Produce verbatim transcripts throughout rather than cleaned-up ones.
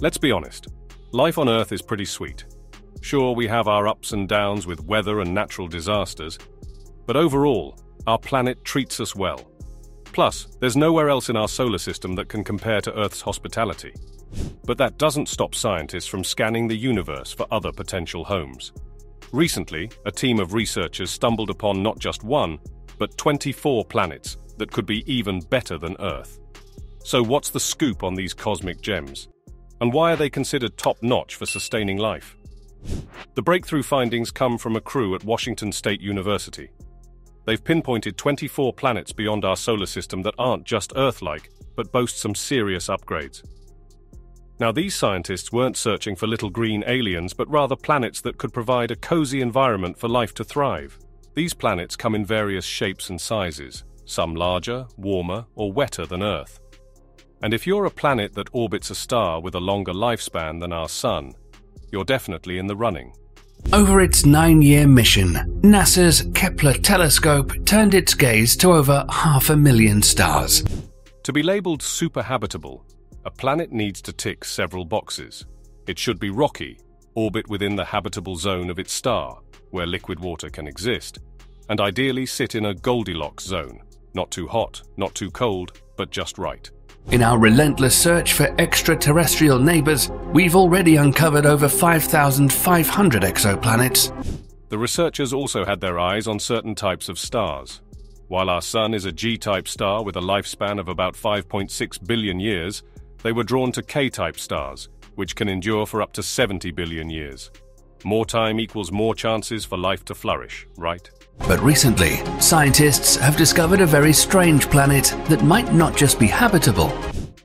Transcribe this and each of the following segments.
Let's be honest, life on Earth is pretty sweet. Sure, we have our ups and downs with weather and natural disasters, but overall, our planet treats us well. Plus, there's nowhere else in our solar system that can compare to Earth's hospitality. But that doesn't stop scientists from scanning the universe for other potential homes. Recently, a team of researchers stumbled upon not just one, but twenty-four planets that could be even better than Earth. So what's the scoop on these cosmic gems? And why are they considered top-notch for sustaining life? The breakthrough findings come from a crew at Washington State University. They've pinpointed twenty-four planets beyond our solar system that aren't just Earth-like, but boast some serious upgrades. Now, these scientists weren't searching for little green aliens, but rather planets that could provide a cozy environment for life to thrive. These planets come in various shapes and sizes, some larger, warmer, or wetter than Earth. And if you're a planet that orbits a star with a longer lifespan than our Sun, you're definitely in the running. Over its nine-year mission, NASA's Kepler telescope turned its gaze to over half a million stars. To be labeled superhabitable, a planet needs to tick several boxes. It should be rocky, orbit within the habitable zone of its star, where liquid water can exist, and ideally sit in a Goldilocks zone, not too hot, not too cold, but just right. In our relentless search for extraterrestrial neighbors, we've already uncovered over five thousand five hundred exoplanets. The researchers also had their eyes on certain types of stars. While our Sun is a G-type star with a lifespan of about five point six billion years, they were drawn to K-type stars, which can endure for up to seventy billion years. More time equals more chances for life to flourish, right? But recently, scientists have discovered a very strange planet that might not just be habitable.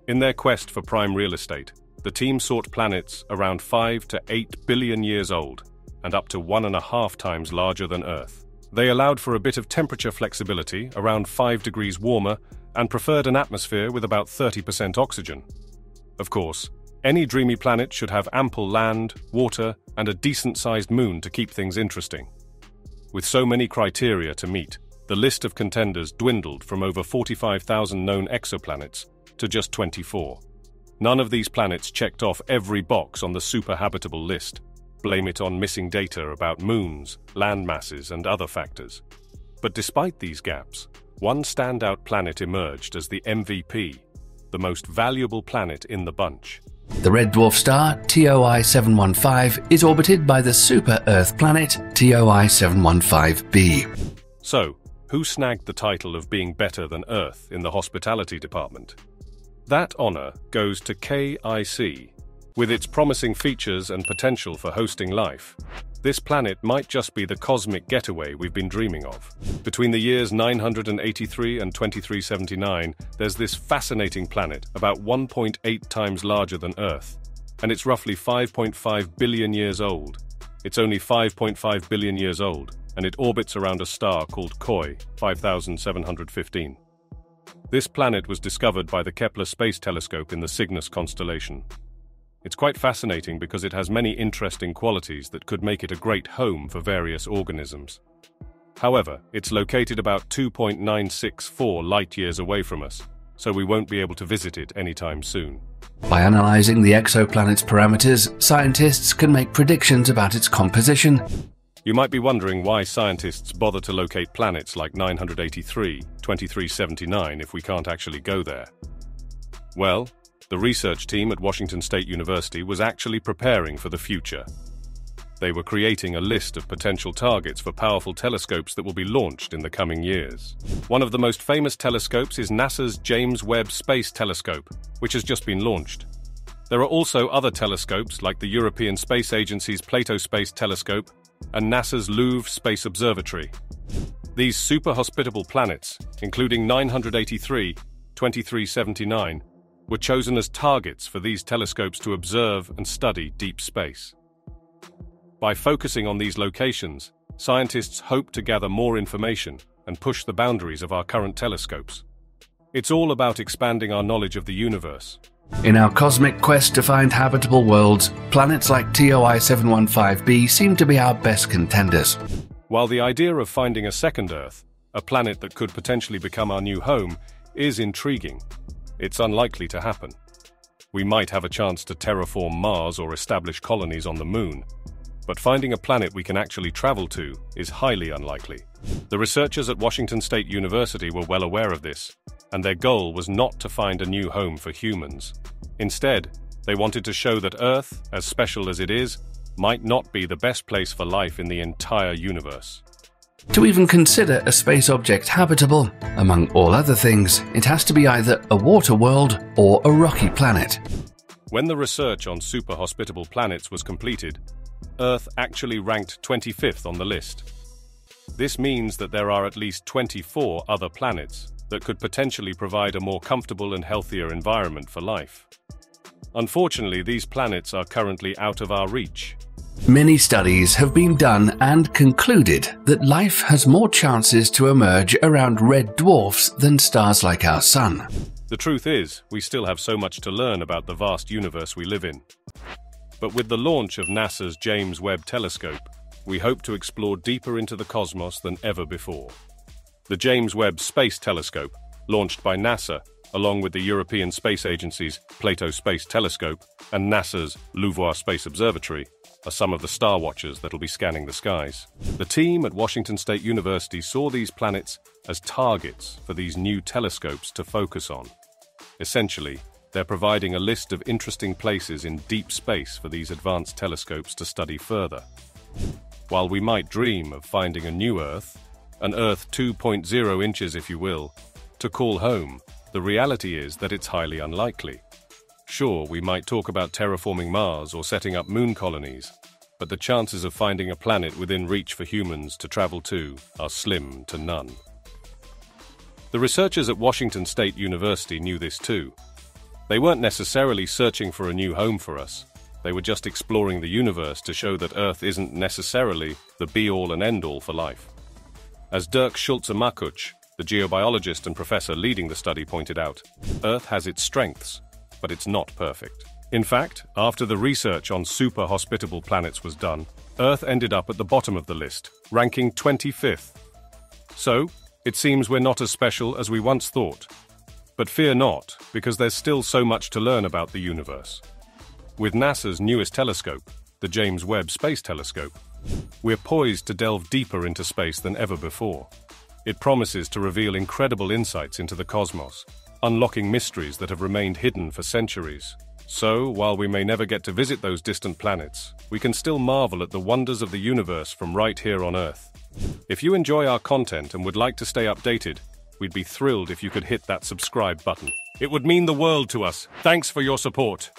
In their quest for prime real estate, the team sought planets around five to eight billion years old and up to one and a half times larger than Earth. They allowed for a bit of temperature flexibility, around five degrees warmer, and preferred an atmosphere with about thirty percent oxygen. Of course, any dreamy planet should have ample land, water, and a decent-sized moon to keep things interesting. With so many criteria to meet, the list of contenders dwindled from over forty-five thousand known exoplanets to just twenty-four. None of these planets checked off every box on the superhabitable list. Blame it on missing data about moons, land masses, and other factors. But despite these gaps, one standout planet emerged as the M V P, the most valuable planet in the bunch. The red dwarf star T O I seven fifteen is orbited by the super-Earth planet T O I seven fifteen b. So, who snagged the title of being better than Earth in the hospitality department? That honor goes to K I C. With its promising features and potential for hosting life, this planet might just be the cosmic getaway we've been dreaming of. Between the years nine hundred eighty-three and twenty-three seventy-nine, there's this fascinating planet about one point eight times larger than Earth, and it's roughly five point five billion years old. It's only five point five billion years old, and it orbits around a star called K O I five seven one five. This planet was discovered by the Kepler Space Telescope in the Cygnus constellation. It's quite fascinating because it has many interesting qualities that could make it a great home for various organisms. However, it's located about two point nine six four light-years away from us, so we won't be able to visit it anytime soon. By analyzing the exoplanet's parameters, scientists can make predictions about its composition. You might be wondering why scientists bother to locate planets like nine hundred eighty-three, twenty-three seventy-nine if we can't actually go there. Well, the research team at Washington State University was actually preparing for the future. They were creating a list of potential targets for powerful telescopes that will be launched in the coming years. One of the most famous telescopes is NASA's James Webb Space Telescope, which has just been launched. There are also other telescopes like the European Space Agency's Plato Space Telescope and NASA's LUVOIR Space Observatory. These super hospitable planets, including nine hundred eighty-three, twenty-three seventy-nine, were chosen as targets for these telescopes to observe and study deep space. By focusing on these locations, scientists hope to gather more information and push the boundaries of our current telescopes. It's all about expanding our knowledge of the universe. In our cosmic quest to find habitable worlds, planets like T O I seven fifteen b seem to be our best contenders. While the idea of finding a second Earth, a planet that could potentially become our new home, is intriguing, it's unlikely to happen. We might have a chance to terraform Mars or establish colonies on the Moon, but finding a planet we can actually travel to is highly unlikely. The researchers at Washington State University were well aware of this, and their goal was not to find a new home for humans. Instead, they wanted to show that Earth, as special as it is, might not be the best place for life in the entire universe. To even consider a space object habitable, among all other things, it has to be either a water world or a rocky planet. When the research on super hospitable planets was completed, Earth actually ranked twenty-fifth on the list. This means that there are at least twenty-four other planets that could potentially provide a more comfortable and healthier environment for life. Unfortunately, these planets are currently out of our reach. Many studies have been done and concluded that life has more chances to emerge around red dwarfs than stars like our Sun. The truth is, we still have so much to learn about the vast universe we live in. But with the launch of NASA's James Webb Telescope, we hope to explore deeper into the cosmos than ever before. The James Webb Space Telescope, launched by NASA, along with the European Space Agency's Plato Space Telescope and NASA's LUVOIR Space Observatory, are some of the star watchers that'll be scanning the skies. The team at Washington State University saw these planets as targets for these new telescopes to focus on. Essentially, they're providing a list of interesting places in deep space for these advanced telescopes to study further. While we might dream of finding a new Earth, an Earth two point oh inches if you will, to call home, the reality is that it's highly unlikely. Sure, we might talk about terraforming Mars or setting up moon colonies, but the chances of finding a planet within reach for humans to travel to are slim to none. The researchers at Washington State University knew this too. They weren't necessarily searching for a new home for us. They were just exploring the universe to show that Earth isn't necessarily the be-all and end-all for life. As Dirk Schulze-Makuch, the geobiologist and professor leading the study, pointed out, Earth has its strengths, but it's not perfect. In fact, after the research on super hospitable planets was done, Earth ended up at the bottom of the list, ranking twenty-fifth. So, it seems we're not as special as we once thought. But fear not, because there's still so much to learn about the universe. With NASA's newest telescope, the James Webb Space Telescope, we're poised to delve deeper into space than ever before. It promises to reveal incredible insights into the cosmos, unlocking mysteries that have remained hidden for centuries. So, while we may never get to visit those distant planets, we can still marvel at the wonders of the universe from right here on Earth. If you enjoy our content and would like to stay updated, we'd be thrilled if you could hit that subscribe button. It would mean the world to us. Thanks for your support.